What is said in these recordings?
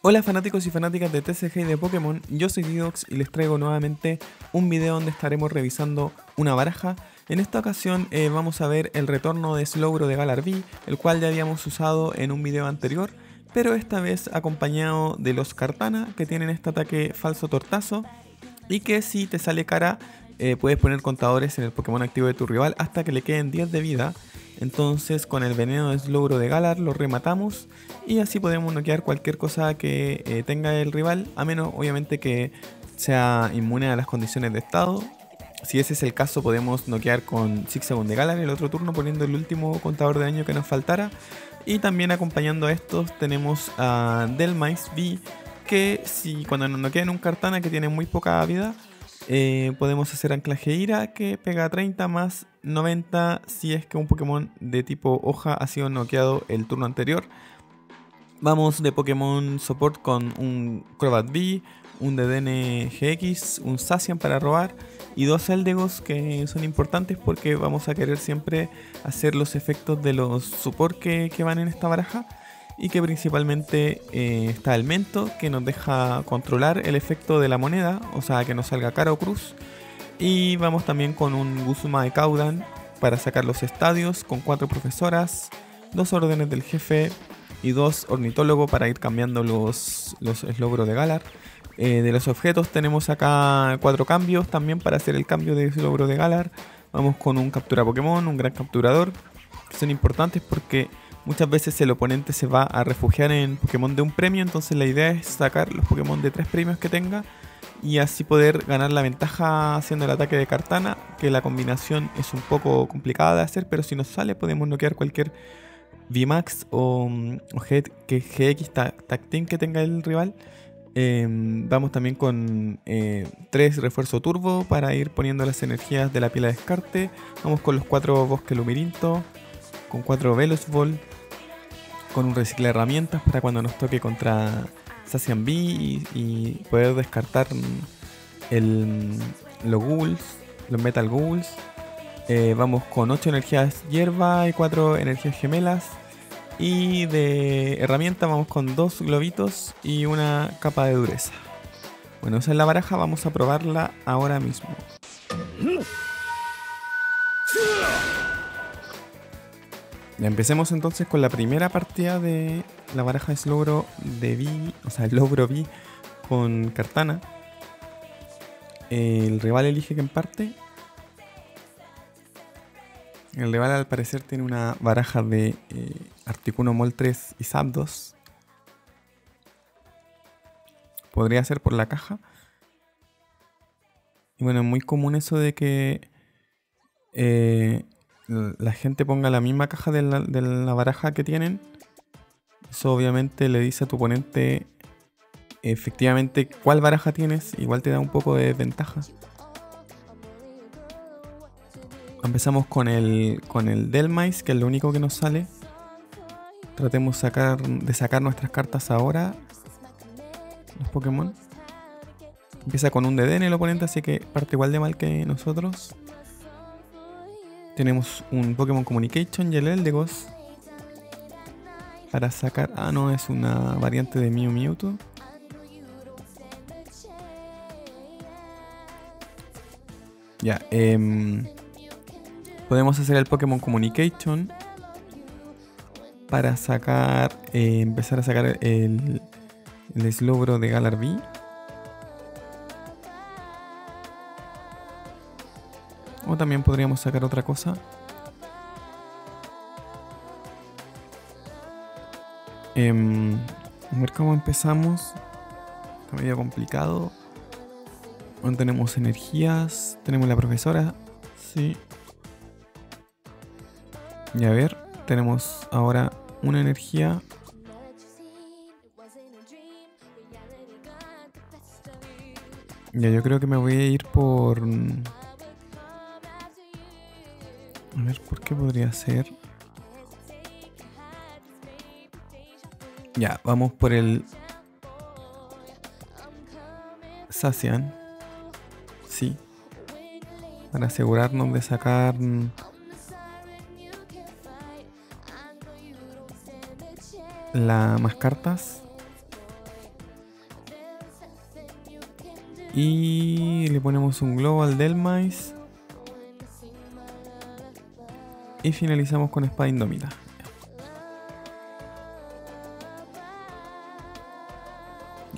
Hola fanáticos y fanáticas de TCG y de Pokémon, yo soy Didox y les traigo nuevamente un video donde estaremos revisando una baraja. En esta ocasión vamos a ver el retorno de Slowbro de Galar V, el cual ya habíamos usado en un video anterior, pero esta vez acompañado de los Kartana, que tienen este ataque falso tortazo y que si te sale cara puedes poner contadores en el Pokémon activo de tu rival hasta que le queden 10 de vida. Entonces con el veneno de Slowbro de Galar lo rematamos y así podemos noquear cualquier cosa que tenga el rival, a menos obviamente que sea inmune a las condiciones de estado. Si ese es el caso podemos noquear con Zigzagoon de Galar el otro turno poniendo el último contador de daño que nos faltara. Y también acompañando a estos tenemos a Delmice B, que si cuando nos noquean un Kartana que tiene muy poca vida, podemos hacer anclaje ira que pega 30 más 90 si es que un Pokémon de tipo hoja ha sido noqueado el turno anterior. Vamos de Pokémon Support con un Crobat V, un Dedenne-GX, un Zacian para robar y dos Eldegoss que son importantes porque vamos a querer siempre hacer los efectos de los Support que van en esta baraja. Y que principalmente está el Mento, que nos deja controlar el efecto de la moneda, o sea que no salga cara o cruz. Y vamos también con un Guzuma de Caudan para sacar los estadios, con 4 profesoras, 2 órdenes del jefe y 2 ornitólogo para ir cambiando los Slowbro de Galar. De los objetos tenemos acá 4 cambios también para hacer el cambio de Slowbro de Galar. Vamos con un captura Pokémon, un gran capturador, que son importantes porque muchas veces el oponente se va a refugiar en Pokémon de un premio, entonces la idea es sacar los Pokémon de 3 premios que tenga y así poder ganar la ventaja haciendo el ataque de Kartana, que la combinación es un poco complicada de hacer, pero si nos sale podemos noquear cualquier VMAX o GX Tag Team que tenga el rival. Vamos también con 3 refuerzo turbo para ir poniendo las energías de la pila de descarte. Vamos con los 4 bosque lumirinto, con 4 velos ball, con un recicla de herramientas para cuando nos toque contra Zacian B y poder descartar los metal ghouls. Vamos con 8 energías hierba y 4 energías gemelas. Y de herramienta vamos con 2 globitos y una capa de dureza. Bueno, esa es la baraja, vamos a probarla ahora mismo. Empecemos entonces con la primera partida de la baraja de Slowbro de V, o sea, Slowbro V con Kartana. El rival elige que en parte. El rival al parecer tiene una baraja de Articuno, Moltres y Zapdos. Podría ser por la caja. Y bueno, es muy común eso de que la gente ponga la misma caja de la baraja que tienen. Eso obviamente le dice a tu oponente efectivamente cuál baraja tienes, igual te da un poco de ventaja. Empezamos con el Delmice, que es lo único que nos sale. Tratemos de sacar nuestras cartas ahora, los Pokémon. Empieza con un Dedenne el oponente, así que parte igual de mal que nosotros. Tenemos un Pokémon Communication y el Eldegoss para sacar... Ah, no, es una variante de Mew Mewtwo. Ya, podemos hacer el Pokémon Communication para sacar... empezar a sacar el Slowbro de Galar V. O también podríamos sacar otra cosa. A ver cómo empezamos. Está medio complicado. Bueno, tenemos energías. Tenemos la profesora. Sí. Y a ver. Tenemos ahora una energía. Ya, yo creo que me voy a ir por... A ver, ¿por qué podría ser? Ya, vamos por el Zacian. para asegurarnos de sacar las más cartas. Y le ponemos un globo al Delmice. Y finalizamos con espada indómita.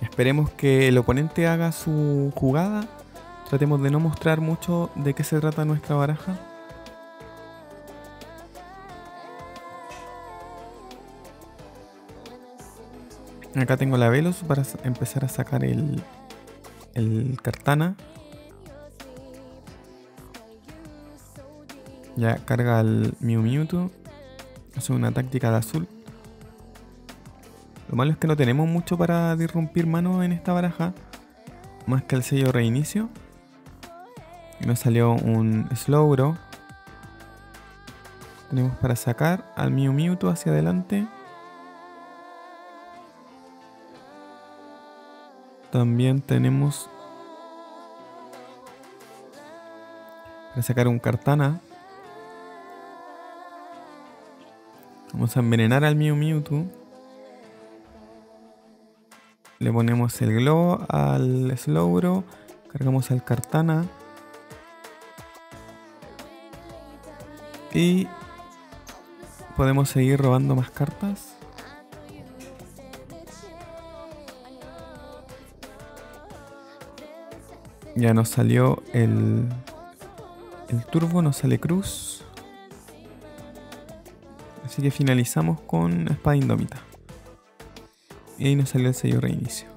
Esperemos que el oponente haga su jugada. Tratemos de no mostrar mucho de qué se trata nuestra baraja. Acá tengo la Velos para empezar a sacar el Kartana. Ya carga al Mew Mewtwo. Hace una táctica de azul. Lo malo es que no tenemos mucho para disrumpir mano en esta baraja, más que el sello reinicio. Y nos salió un Slowbro. Tenemos para sacar al Mew Mewtwo hacia adelante. También tenemos para sacar un Kartana. Vamos a envenenar al Mew Mewtwo. Le ponemos el globo al Slowbro. Cargamos al Kartana. Y podemos seguir robando más cartas. Ya nos salió el turbo, nos sale cruz. Así que finalizamos con espada indómita. Y ahí nos salió el sello reinicio.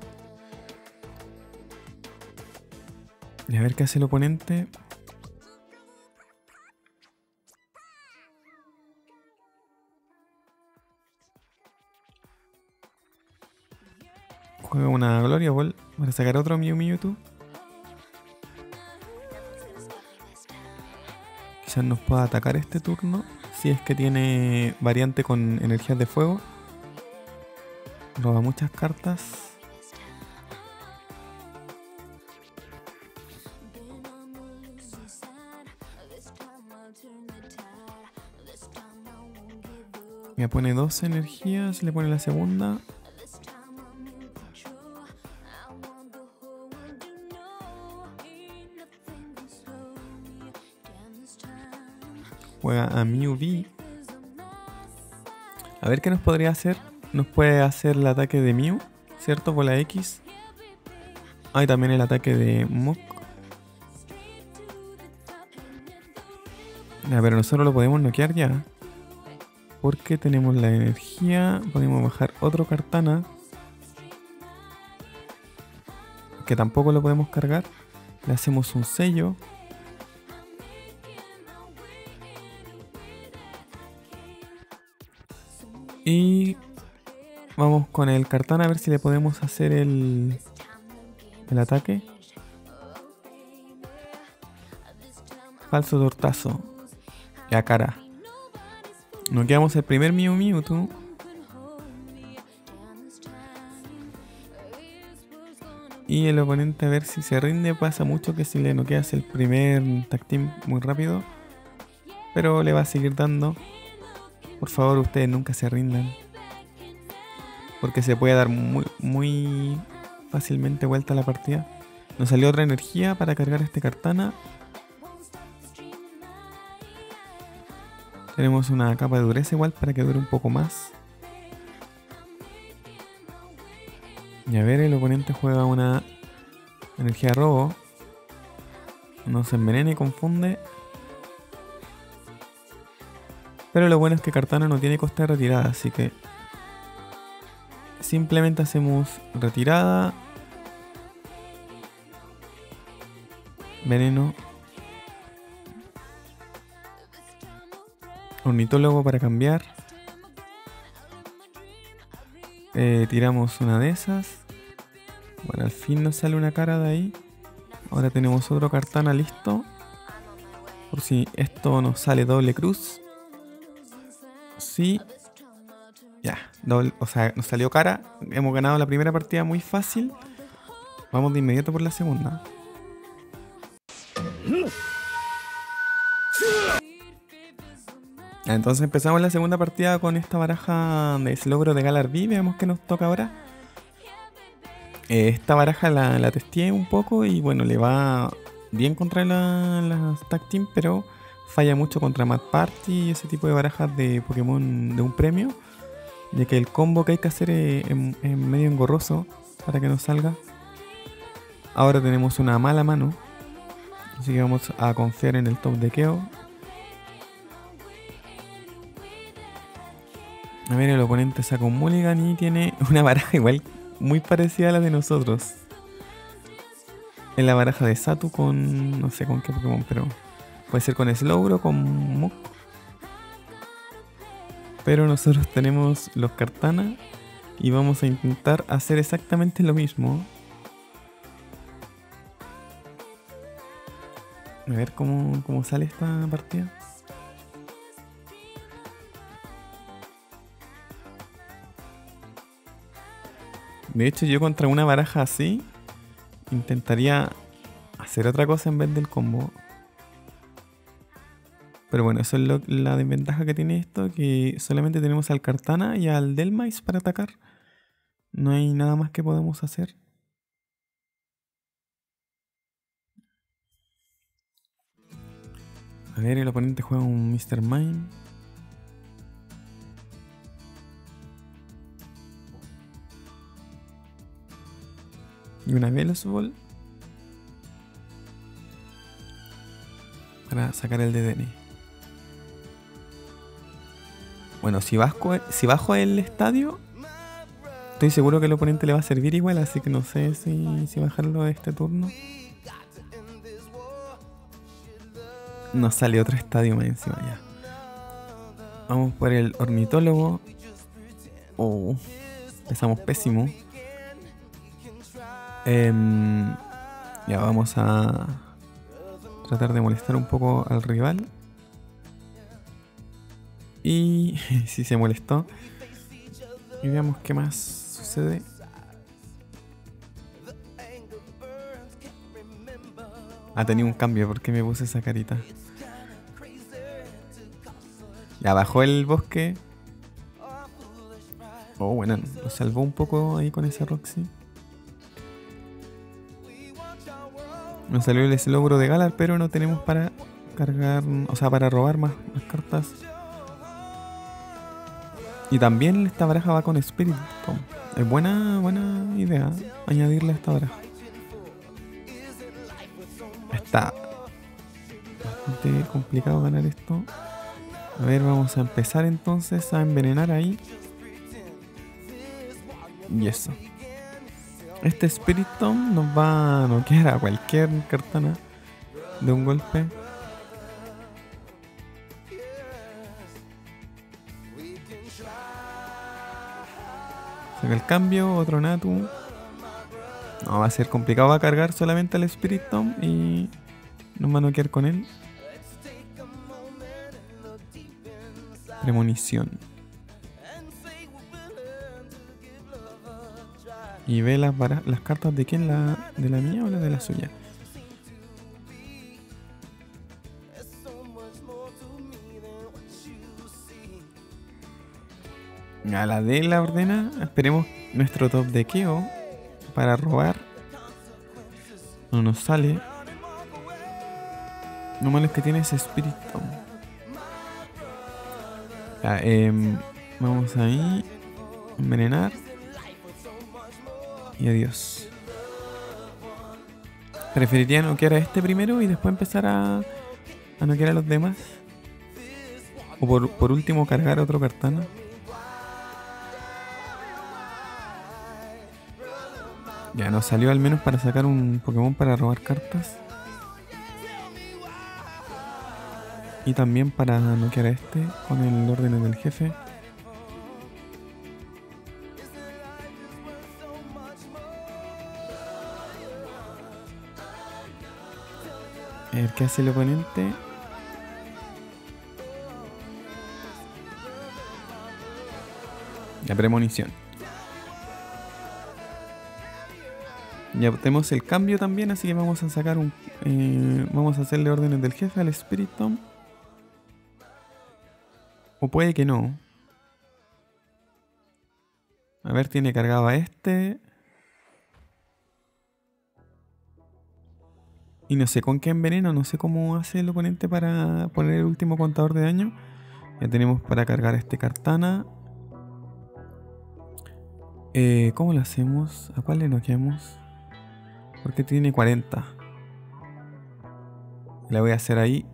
Y a ver qué hace el oponente. Juega una Gloria Ball para sacar otro Mew Mewtwo. Quizás nos pueda atacar este turno, si es que tiene variante con energías de fuego. Roba muchas cartas. Me pone dos energías, le pone la segunda. Juega a Mew V. A ver qué nos podría hacer. Nos puede hacer el ataque de Mew, ¿cierto? Por la X. Hay también el ataque de Muk. Ya, pero nosotros lo podemos noquear ya, porque tenemos la energía. Podemos bajar otro Kartana, que tampoco lo podemos cargar. Le hacemos un sello. Y vamos con el Kartana a ver si le podemos hacer el ataque. Falso tortazo. La cara. Noqueamos el primer Mew Mewtwo. Y el oponente, a ver si se rinde. Pasa mucho que si le noqueas el primer tag team muy rápido. Pero le va a seguir dando. Por favor, ustedes nunca se rindan, porque se puede dar muy fácilmente vuelta a la partida. Nos salió otra energía para cargar este Kartana. Tenemos una capa de dureza igual para que dure un poco más. Y a ver, el oponente juega una energía de robo. Nos envenena y confunde. Pero lo bueno es que Kartana no tiene coste de retirada, así que simplemente hacemos retirada, veneno, ornitólogo para cambiar, tiramos una de esas. Bueno, al fin nos sale una cara de ahí. Ahora tenemos otro Kartana listo, por si esto nos sale doble cruz. Sí, ya, doble, o sea, nos salió cara. Hemos ganado la primera partida muy fácil. Vamos de inmediato por la segunda. Entonces empezamos la segunda partida con esta baraja de Slowbro de Galar V. Veamos qué nos toca ahora. Esta baraja la testé un poco y bueno, le va bien contra las Tag Team, pero falla mucho contra Mad Party y ese tipo de barajas de Pokémon de un premio, ya que el combo que hay que hacer es medio engorroso para que no salga. Ahora tenemos una mala mano, así que vamos a confiar en el top de Keo. A ver, el oponente saca un mulligan y tiene una baraja igual muy parecida a la de nosotros. Es la baraja de Xatu con... no sé con qué Pokémon, pero... puede ser con Slowbro, con Muk. Pero nosotros tenemos los Kartana y vamos a intentar hacer exactamente lo mismo. A ver cómo sale esta partida. De hecho, yo contra una baraja así intentaría hacer otra cosa en vez del combo. Pero bueno, eso es la desventaja que tiene esto, que solamente tenemos al Kartana y al Delmice para atacar. No hay nada más que podamos hacer. A ver, el oponente juega un Mr. Mime. Y una Veloz Ball para sacar el Dedenne. Bueno, si bajo el estadio, estoy seguro que el oponente le va a servir igual, así que no sé si bajarlo de este turno. Nos sale otro estadio más encima ya. Vamos por el ornitólogo. Oh, empezamos pésimo. Ya vamos a tratar de molestar un poco al rival. Y sí se molestó. Y veamos qué más sucede. Ha tenido un cambio porque me puse esa carita. Ya bajó el bosque. Oh, bueno, nos salvó un poco ahí con ese Roxy. Nos salió el Slowbro de Galar, pero no tenemos para cargar, o sea, para robar más cartas. Y también esta baraja va con Spiritomb. Es buena idea añadirle a esta baraja. Está bastante complicado ganar esto. A ver, vamos a empezar entonces a envenenar ahí. Y eso. Este Spiritomb nos va a noquear a cualquier Kartana de un golpe. Saca el cambio, otro Natu. No, va a ser complicado, va a cargar solamente al Spiritomb y nos va a noquear con él. Premonición. Y ve las cartas de quién, de la mía o la de la suya. A la de la ordena, esperemos nuestro top de Keo para robar. No nos sale. Lo malo es que tiene ese Spiritomb. Vamos ahí. Envenenar. Y adiós. Preferiría noquear a este primero y después empezar a noquear a los demás. O por último cargar otro Kartana. Ya nos salió al menos para sacar un Pokémon para robar cartas. Y también para noquear a este con el orden del jefe. A ver qué hace el oponente. La premonición. Ya tenemos el cambio también, así que vamos a sacar un... vamos a hacerle órdenes del jefe al Spiritomb. O puede que no. A ver, tiene cargado a este. Y no sé con qué enveneno, no sé cómo hace el oponente para poner el último contador de daño. Ya tenemos para cargar a este Kartana. ¿Cómo lo hacemos? ¿A cuál le noqueamos? Porque tiene 40. La voy a hacer ahí.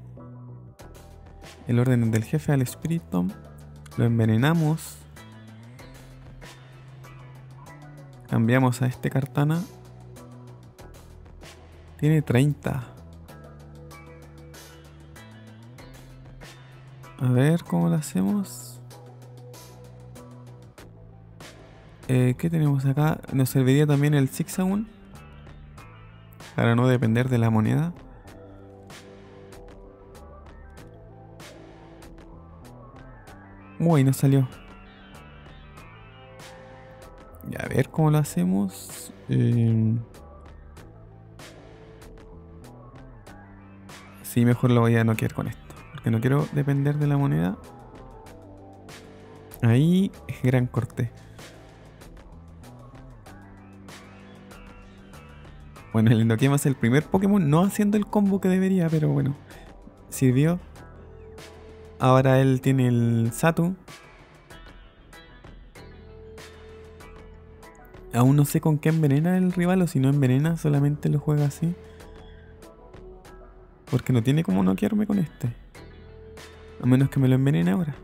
El orden del jefe al Spiritomb. Lo envenenamos. Cambiamos a este Kartana. Tiene 30. A ver cómo lo hacemos. ¿Qué tenemos acá? Nos serviría también el Zigzagoon, para no depender de la moneda. Uy, no salió. Y a ver cómo lo hacemos. Sí, mejor lo voy a noquear con esto, porque no quiero depender de la moneda. Ahí, es gran corte. Bueno, le noqueé más el primer Pokémon, no haciendo el combo que debería, pero bueno, sirvió. Ahora él tiene el Xatu. Aún no sé con qué envenena el rival, o si no envenena solamente lo juega así, porque no tiene como noquearme con este, a menos que me lo envenene ahora.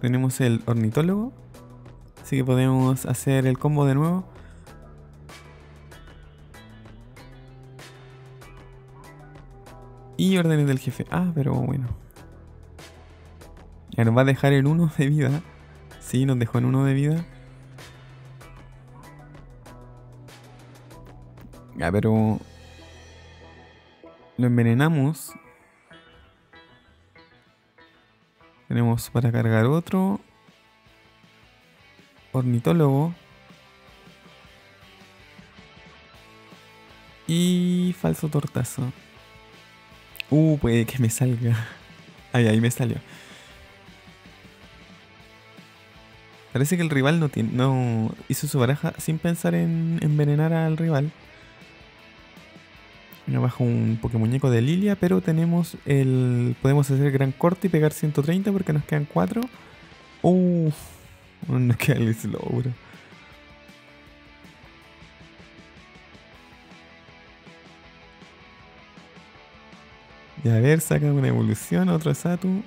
Tenemos el ornitólogo, así que podemos hacer el combo de nuevo. Y órdenes del jefe. Ah, pero bueno. Ya nos va a dejar en 1 de vida. Sí, nos dejó en 1 de vida. Ya, pero... lo envenenamos. Tenemos para cargar otro. Ornitólogo. Y... falso tortazo. Puede que me salga. Ahí me salió. Parece que el rival no hizo su baraja sin pensar en envenenar al rival. Abajo un Pokémuñeco de Lilia, pero tenemos el... podemos hacer gran corte y pegar 130 porque nos quedan 4. Uff, nos queda el Slowbro. Y a ver, saca una evolución, otro Xatu.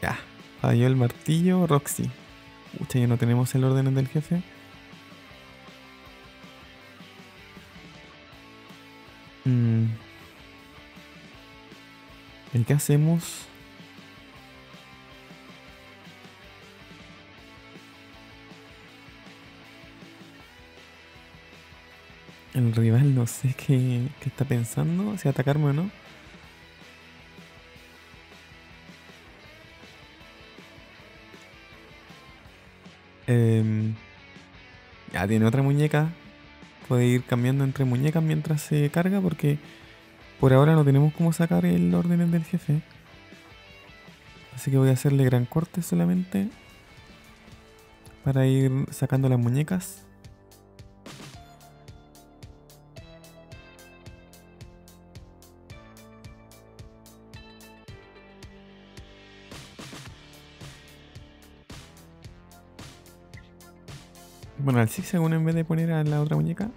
Ya, falló el martillo, Roxy. Ucha, ya no tenemos el orden del jefe. ¿El qué hacemos? El rival no sé qué está pensando, si atacarme o no. Ya tiene otra muñeca. Puede ir cambiando entre muñecas mientras se carga, porque por ahora no tenemos cómo sacar el orden del jefe. Así que voy a hacerle gran corte solamente para ir sacando las muñecas. Bueno, al Zigzagoon en vez de poner a la otra muñeca.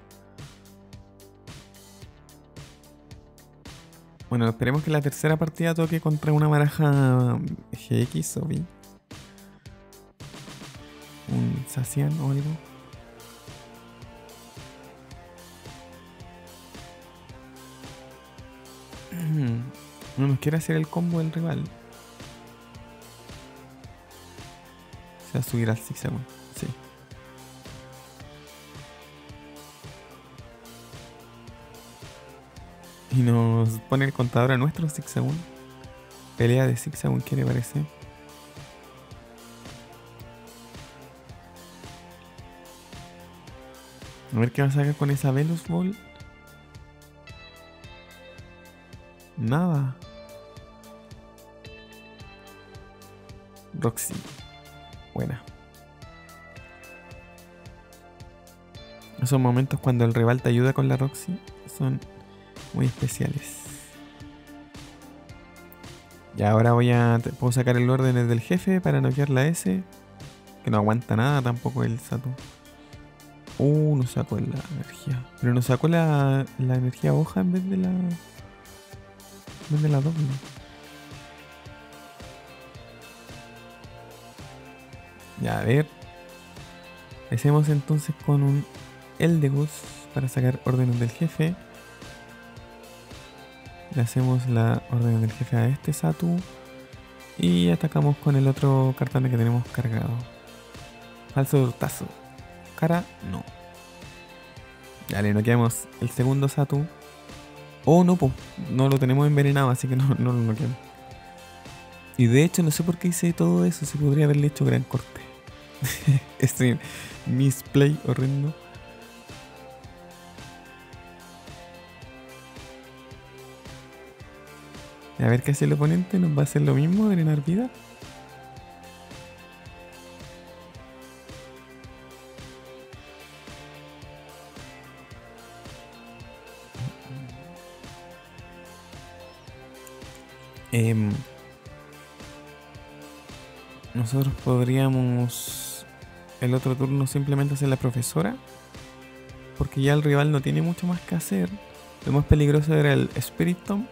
Bueno, esperemos que la tercera partida toque contra una baraja GX o V. Un Zacian o algo. No nos quiere hacer el combo del rival. Se va a subir al Zigzagoon, sí. Y nos pone el contador a nuestro Zigzagoon. Pelea de Zigzagoon, ¿qué le parece? A ver qué va a sacar con esa Venus Ball. Nada. Roxy. Buena. Esos momentos cuando el rival te ayuda con la Roxy son muy especiales. Y ahora voy a... Puedo sacar el órdenes del jefe para noquear la S. Que no aguanta nada tampoco el Xatu. No sacó la energía. Pero nos sacó la energía hoja en vez de la... En vez de la doble. Ya, a ver. Empecemos entonces con un Eldegoss para sacar órdenes del jefe. Le hacemos la orden del jefe a este Xatu. Y atacamos con el otro Kartana que tenemos cargado. Falso hurtazo. Cara, no. Dale, noqueamos el segundo Xatu. Oh, no, pues. No lo tenemos envenenado, así que no lo noqueamos. Y de hecho, no sé por qué hice todo eso. Se podría haberle hecho gran corte. Este misplay horrendo. A ver qué hace el oponente, nos va a hacer lo mismo, drenar vida. Nosotros podríamos el otro turno simplemente hacer la profesora, porque ya el rival no tiene mucho más que hacer. Lo más peligroso era el Spiritomb,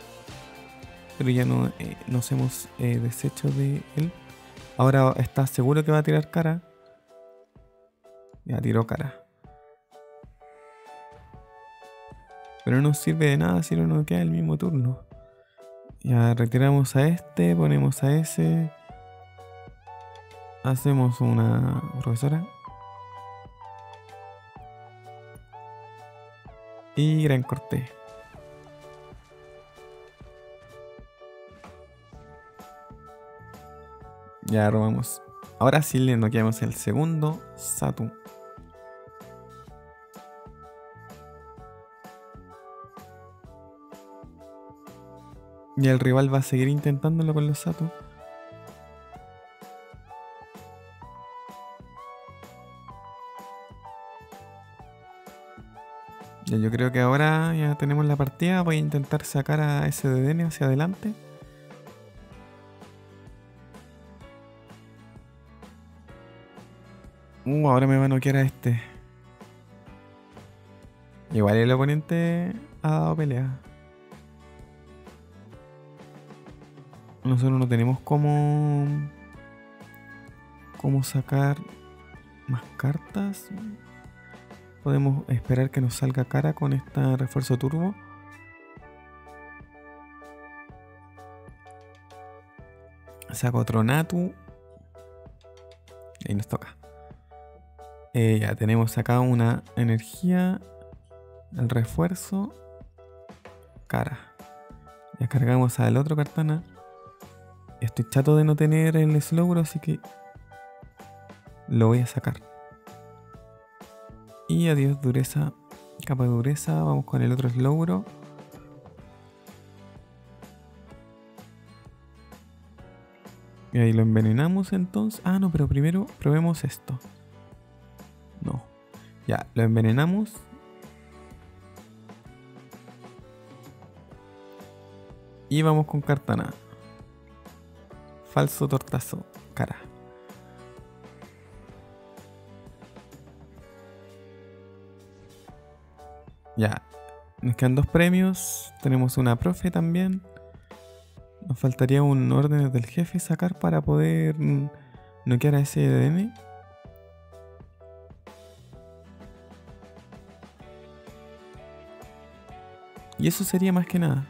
pero ya no nos hemos deshecho de él. Ahora está seguro que va a tirar cara. Ya tiró cara. Pero no nos sirve de nada si no nos queda el mismo turno. Ya retiramos a este, ponemos a ese. Hacemos una profesora. Y gran corte. Ya robamos. Ahora sí le noqueamos el segundo Xatu. Y el rival va a seguir intentándolo con los Xatu. Ya, yo creo que ahora ya tenemos la partida. Voy a intentar sacar a ese Dedenne hacia adelante. Ahora me va a noquear a este. Igual el oponente ha dado pelea. Nosotros no tenemos cómo sacar más cartas. Podemos esperar que nos salga cara con este refuerzo turbo. Saco otro Natu. Ahí nos toca. Ya tenemos acá una energía, el refuerzo, cara. Ya cargamos al otro Kartana. Estoy chato de no tener el Slowbro, así que lo voy a sacar. Y adiós dureza, capa de dureza, vamos con el otro Slowbro. Y ahí lo envenenamos entonces. Ah, no, pero primero probemos esto. No. Ya, lo envenenamos. Y vamos con Kartana. Falso tortazo. Cara. Ya. Nos quedan dos premios. Tenemos una profe también. Nos faltaría un orden del jefe sacar para poder noquear a ese Dedenne. Y eso sería más que nada.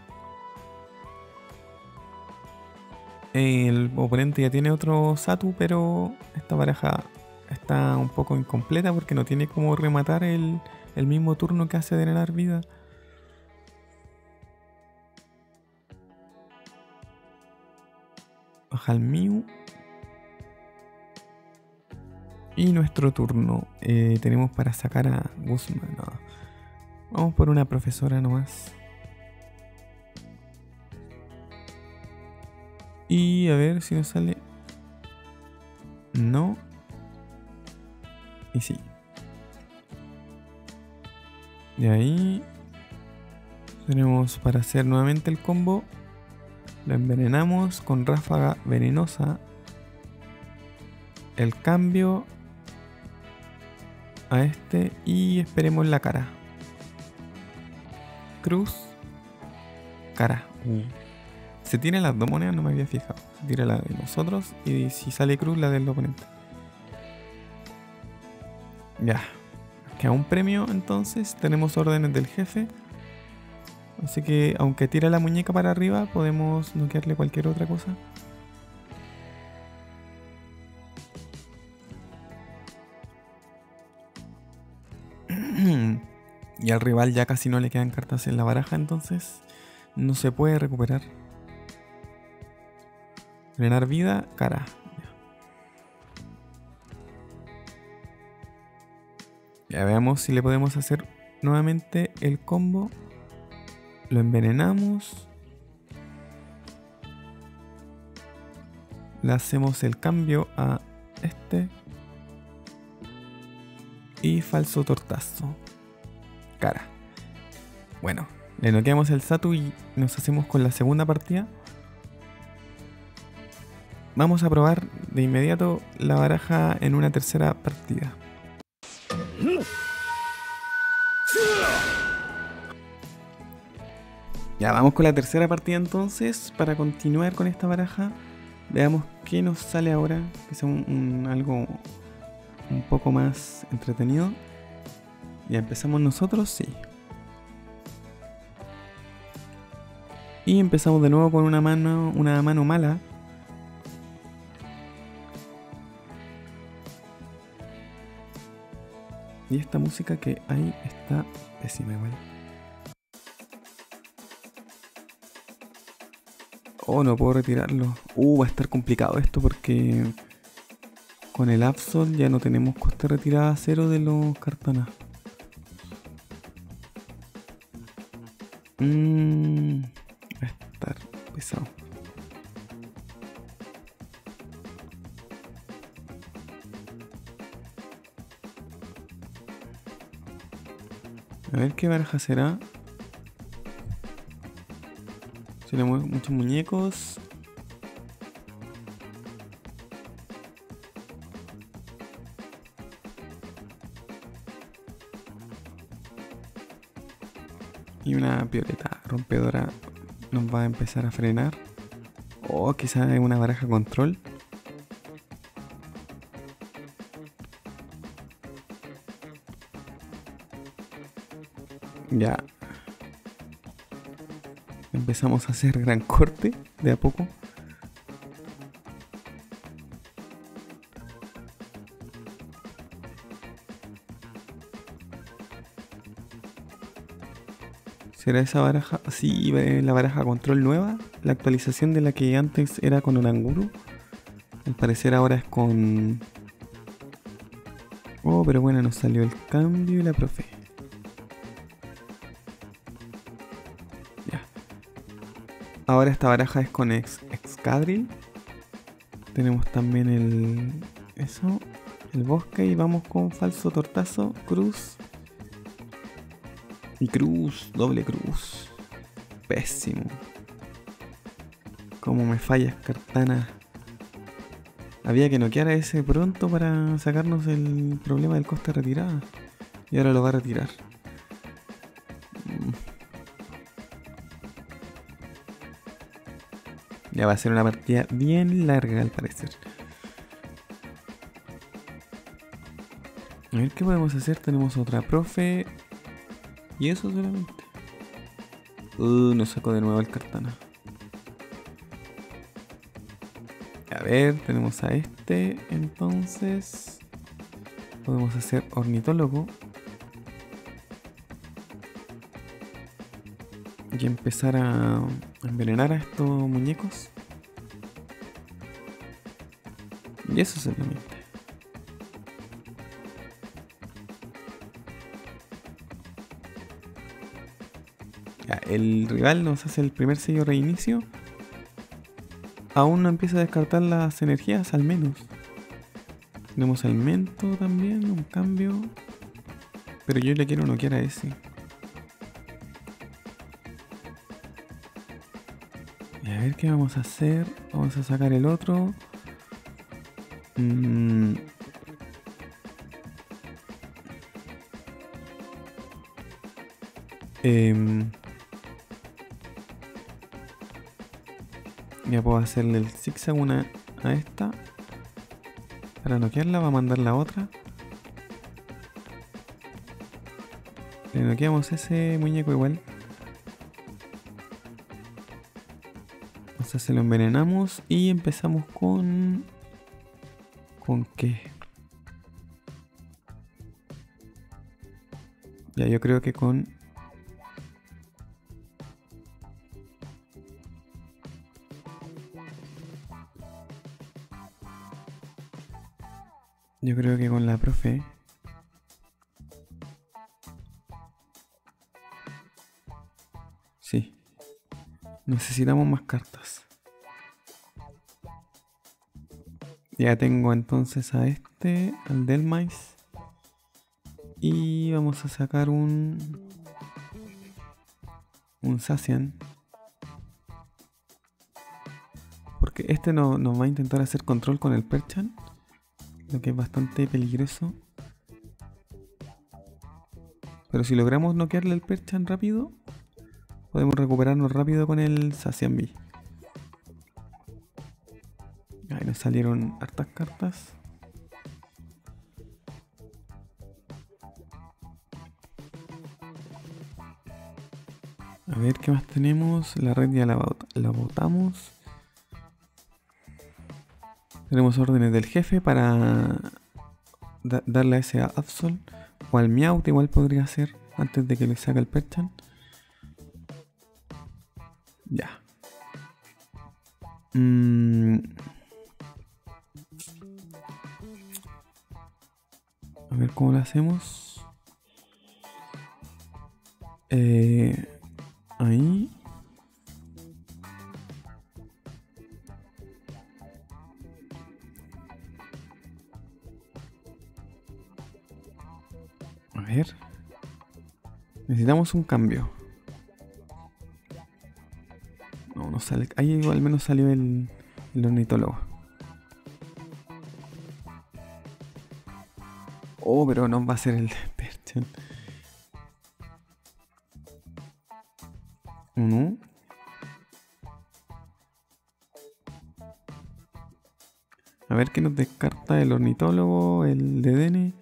El oponente ya tiene otro Xatu, pero esta baraja está un poco incompleta porque no tiene como rematar el mismo turno que hace de drenar vida. Baja el Mew. Y nuestro turno. Tenemos para sacar a Guzuma. No. Vamos por una profesora nomás. Y a ver si nos sale. No. Y sí. De ahí. Tenemos para hacer nuevamente el combo. Lo envenenamos con ráfaga venenosa. El cambio a este y esperemos la cara. Cruz. Cara. Se tiran las dos monedas, no me había fijado. Se tira la de nosotros y si sale cruz la del oponente. Ya. Queda un premio entonces. Tenemos órdenes del jefe. Así que aunque tira la muñeca para arriba podemos noquearle cualquier otra cosa. Y al rival ya casi no le quedan cartas en la baraja, entonces no se puede recuperar. Drenar vida, cara. Ya veamos si le podemos hacer nuevamente el combo. Lo envenenamos. Le hacemos el cambio a este. Y falso tortazo. Cara. Bueno, le noqueamos el Xatu y nos hacemos con la segunda partida. Vamos a probar de inmediato la baraja en una tercera partida. Ya vamos con la tercera partida entonces. Para continuar con esta baraja. Veamos qué nos sale ahora. Que sea algo un poco más entretenido. Ya empezamos nosotros, sí. Y empezamos de nuevo con una mano mala. Y esta música que ahí está pésima igual. Oh, no puedo retirarlo. Va a estar complicado esto porque con el Absol ya no tenemos coste retirada cero de los Kartana. Va a estar pesado. A ver qué baraja será. Tenemos muchos muñecos. Y una violeta rompedora nos va a empezar a frenar. O quizás hay una baraja control. Ya. Empezamos a hacer gran corte de a poco. ¿Será esa baraja? Sí, la baraja control nueva. La actualización de la que antes era con Oranguru. Al parecer ahora es con... Oh, pero bueno, nos salió el cambio y la profe. Ahora esta baraja es con Excadril. Tenemos también el bosque y vamos con falso tortazo, cruz. Y cruz, doble cruz. Pésimo. Como me fallas, Kartana. Había que noquear a ese pronto para sacarnos el problema del coste de retirada. Y ahora lo va a retirar. Ya va a ser una partida bien larga al parecer. A ver qué podemos hacer. Tenemos otra profe. Y eso solamente. Nos sacó de nuevo el Kartana. A ver, tenemos a este. Entonces podemos hacer ornitólogo. Y empezar a envenenar a estos muñecos. Y eso solamente. Ya, el rival nos hace el primer sello reinicio. Aún no empieza a descartar las energías, al menos. Tenemos alimento también, un cambio. Pero yo le quiero noquear a ese. Y a ver qué vamos a hacer. Vamos a sacar el otro. Ya puedo hacerle el zigzag una a esta. Para noquearla va a mandar la otra. Le noqueamos ese muñeco igual. O sea, se lo envenenamos y empezamos con... ¿Con qué? Ya, yo creo que con... Yo creo que con la profe. Sí. Necesitamos más cartas. Ya tengo entonces a este, al Delmice. Y vamos a sacar un Zacian. Porque este nos va a intentar hacer control con el Perchan. Lo que es bastante peligroso. Pero si logramos noquearle el Perchan rápido, podemos recuperarnos rápido con el Zacian B. Ahí nos salieron hartas cartas. A ver qué más tenemos. La red ya la botamos. Tenemos órdenes del jefe para darle a ese a Absol. O al Meowth igual podría ser, antes de que le saque el Perchan. Ya. A ver cómo lo hacemos. Ahí. A ver, necesitamos un cambio. No, no sale. Ahí al menos salió el ornitólogo. Oh, pero no va a ser el de Perchan. Uno. A ver qué nos descarta el ornitólogo, el Dedenne.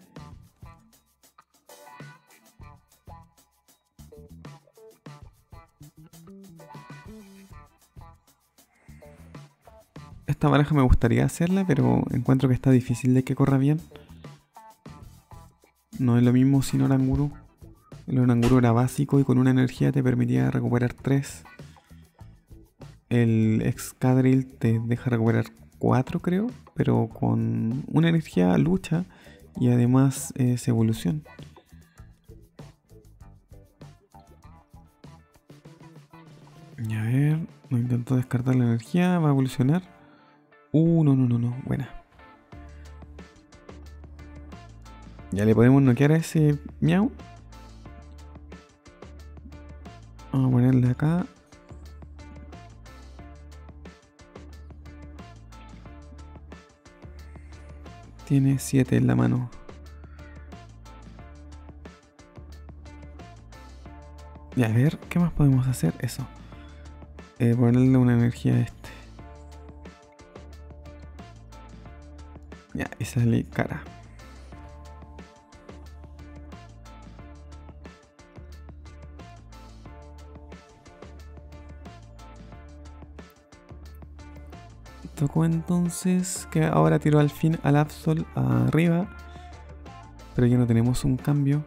Esta baraja me gustaría hacerla, pero encuentro que está difícil de que corra bien. No es lo mismo sin Oranguru. El Oranguru era básico y con una energía te permitía recuperar 3. El Excadril te deja recuperar 4, creo, pero con una energía lucha y además es evolución. Y a ver, no intento descartar la energía, va a evolucionar. No, buena. Ya le podemos noquear a ese Meow. Vamos a ponerle acá. Tiene 7 en la mano. Y a ver, ¿qué más podemos hacer? Eso. Ponerle una energía a este. Ya, y sale cara. Tocó entonces que ahora tiró al fin al Absol arriba. Pero ya no tenemos un cambio.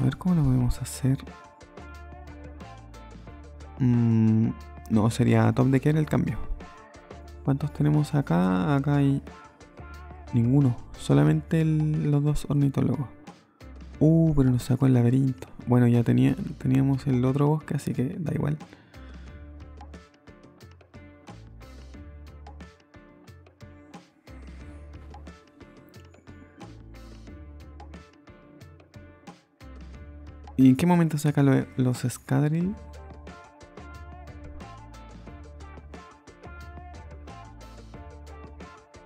A ver cómo lo podemos hacer. No, sería top de que era el cambio. ¿Cuántos tenemos acá? Acá hay ninguno. Solamente los dos ornitólogos. Pero nos sacó el laberinto. Bueno, ya teníamos el otro bosque, así que da igual. ¿Y en qué momento saca los Excadril?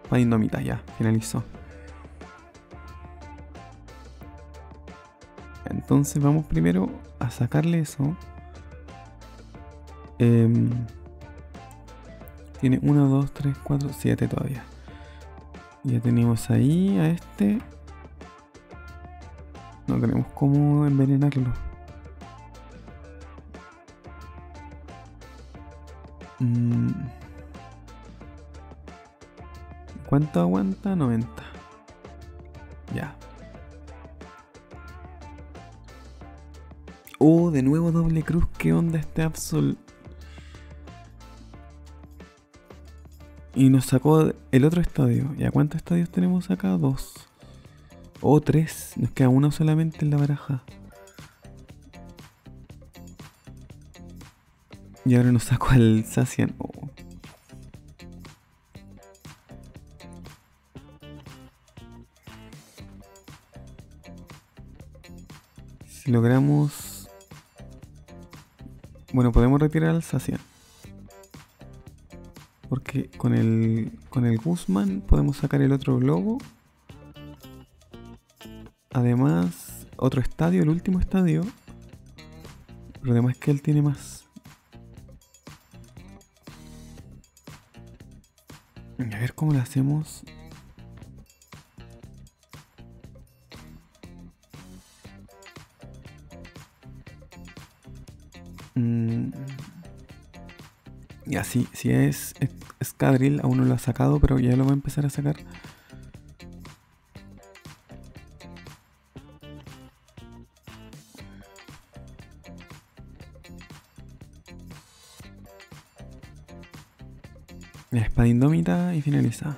Para Indomitas, ya, finalizó. Entonces vamos primero a sacarle eso. Tiene 1, 2, 3, 4, 7 todavía. Ya tenemos ahí a este. No tenemos cómo envenenarlo. ¿Cuánto aguanta? 90. Ya. Oh, de nuevo doble cruz. ¿Qué onda este Absol? Y nos sacó el otro estadio. ¿Ya cuántos estadios tenemos acá? 2. Oh, 3. Nos queda uno solamente en la baraja. Y ahora nos sacó al Zacian. Oh. Si logramos... Bueno, podemos retirar al Zacian. Porque con el Guzman podemos sacar el otro globo. Además, otro estadio, el último estadio. Lo demás es que él tiene más. A ver cómo lo hacemos. Y así, si es Excadril, aún no lo ha sacado, pero ya lo va a empezar a sacar. Espada Indómita y finaliza.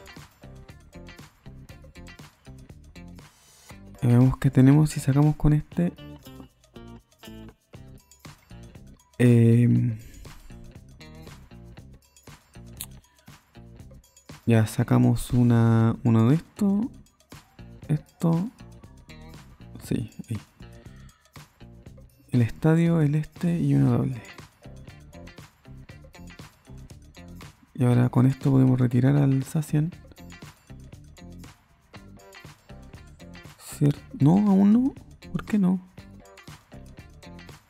Vemos que tenemos, si sacamos con este, ya sacamos uno de estos. Esto. Sí, ahí. El estadio, el este y uno doble. Y ahora con esto podemos retirar al Zacian. ¿Cierto? No, aún no. ¿Por qué no?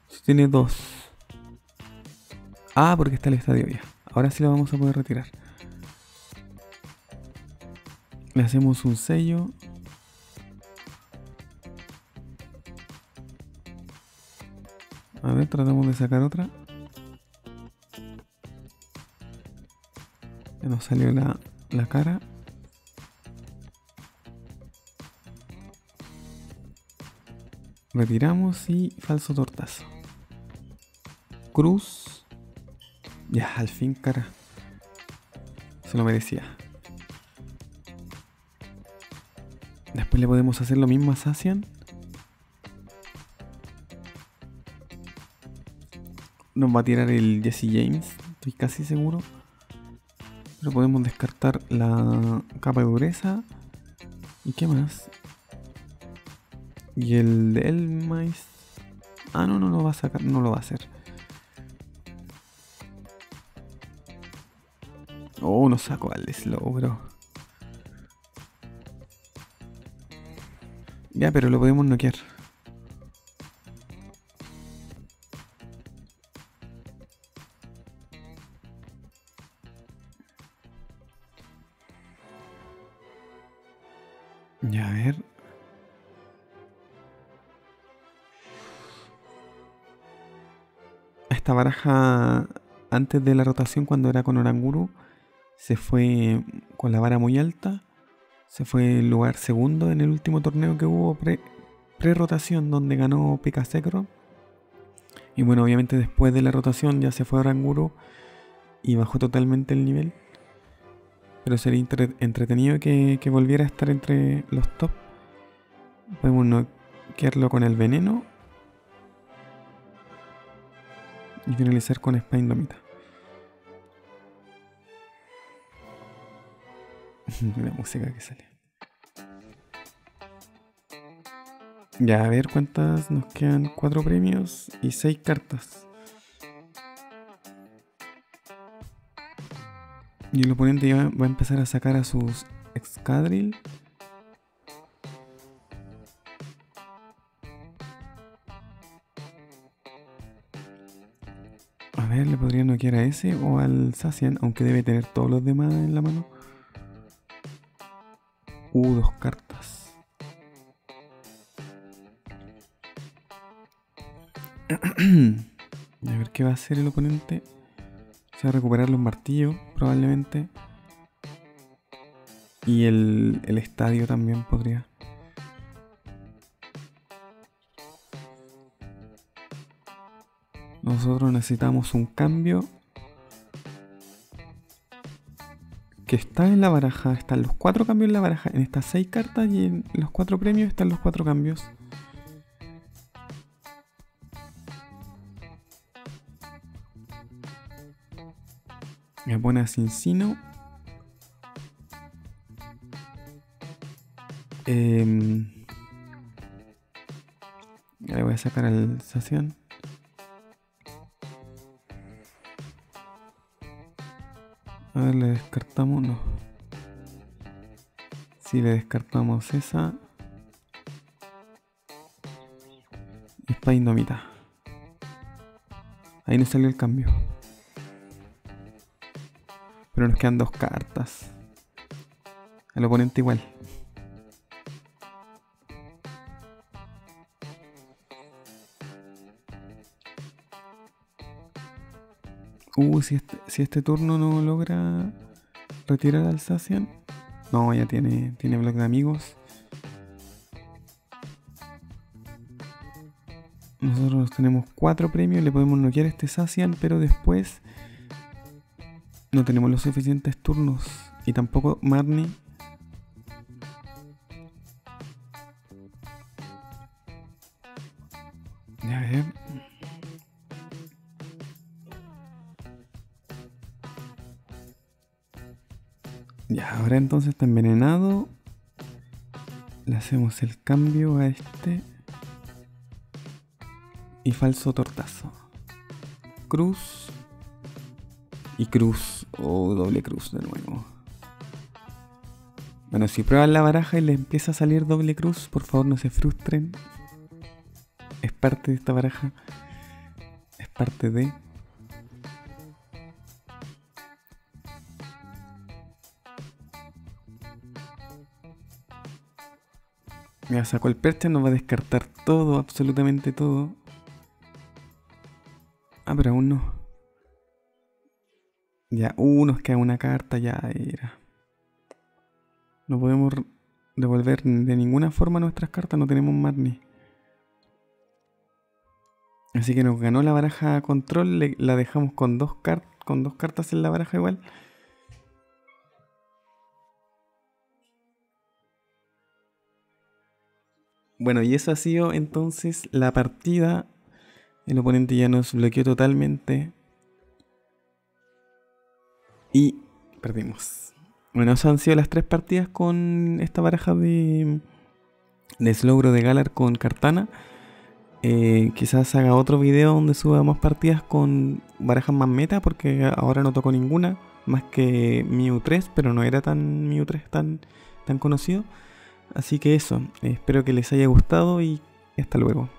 Si tiene 2. Ah, porque está el estadio ya. Ahora sí lo vamos a poder retirar. Le hacemos un sello. A ver, tratamos de sacar otra. Nos salió la cara. Retiramos y falso tortazo. Cruz. Ya, al fin, cara. Se lo merecía. Después le podemos hacer lo mismo a Zacian. Nos va a tirar el Jesse James, estoy casi seguro. Pero podemos descartar la capa de dureza. ¿Y qué más? Y el de Delmice. Ah, no lo va a sacar, no lo va a hacer. Oh, no saco al Slowbro. Ya, pero lo podemos noquear. Ya, a ver. Esta baraja, antes de la rotación, cuando era con Oranguru, se fue con la vara muy alta. Se fue el lugar segundo en el último torneo que hubo pre-rotación, donde ganó Pikasecro. Y bueno, obviamente después de la rotación ya se fue Oranguru y bajó totalmente el nivel. Pero sería entretenido que volviera a estar entre los top. Podemos Bloquearlo con el veneno. Y finalizar con Spine Domita. La música que sale. Ya, a ver cuántas nos quedan. 4 premios y 6 cartas. Y el oponente ya va a empezar a sacar a sus Excadril. A ver, le podría noquear a ese o al Zacian, aunque debe tener todos los demás en la mano. 2 cartas. A ver qué va a hacer el oponente. Se va a recuperar los martillos, probablemente. Y el estadio también podría. Nosotros necesitamos un cambio. Que está en la baraja, están los 4 cambios en la baraja, en estas 6 cartas y en los 4 premios están los 4 cambios. Me pone a Cincino. Le voy a sacar al Zacian. A ver, le descartamos, no. Si le descartamos esa. Spine Domita. Ahí nos salió el cambio. Pero nos quedan 2 cartas. Al oponente igual. Si este turno no logra retirar al Zacian. No, ya tiene bloque de amigos. Nosotros tenemos 4 premios, le podemos noquear a este Zacian, pero después no tenemos los suficientes turnos. Y tampoco Marnie. A ver. Ya, ahora entonces está envenenado. Le hacemos el cambio a este. Y falso tortazo. Cruz. Y cruz. O doble cruz de nuevo. Bueno, si prueban la baraja y les empieza a salir doble cruz, por favor no se frustren. Es parte de esta baraja. Es parte de... Ya sacó el Perchan, nos va a descartar todo, absolutamente todo. Ah, pero aún no. Ya, nos queda una carta, ya era. No podemos devolver de ninguna forma nuestras cartas, no tenemos Marnie. Así que nos ganó la baraja control, la dejamos con 2 cartas en la baraja igual. Bueno, y eso ha sido entonces la partida. El oponente ya nos bloqueó totalmente. Y perdimos. Bueno, esas han sido las 3 partidas con esta baraja de Slowbro de Galar con Kartana. Quizás haga otro video donde suba más partidas con barajas más meta, porque ahora no tocó ninguna más que Mew 3, pero no era tan Mew 3 tan conocido. Así que eso, espero que les haya gustado y hasta luego.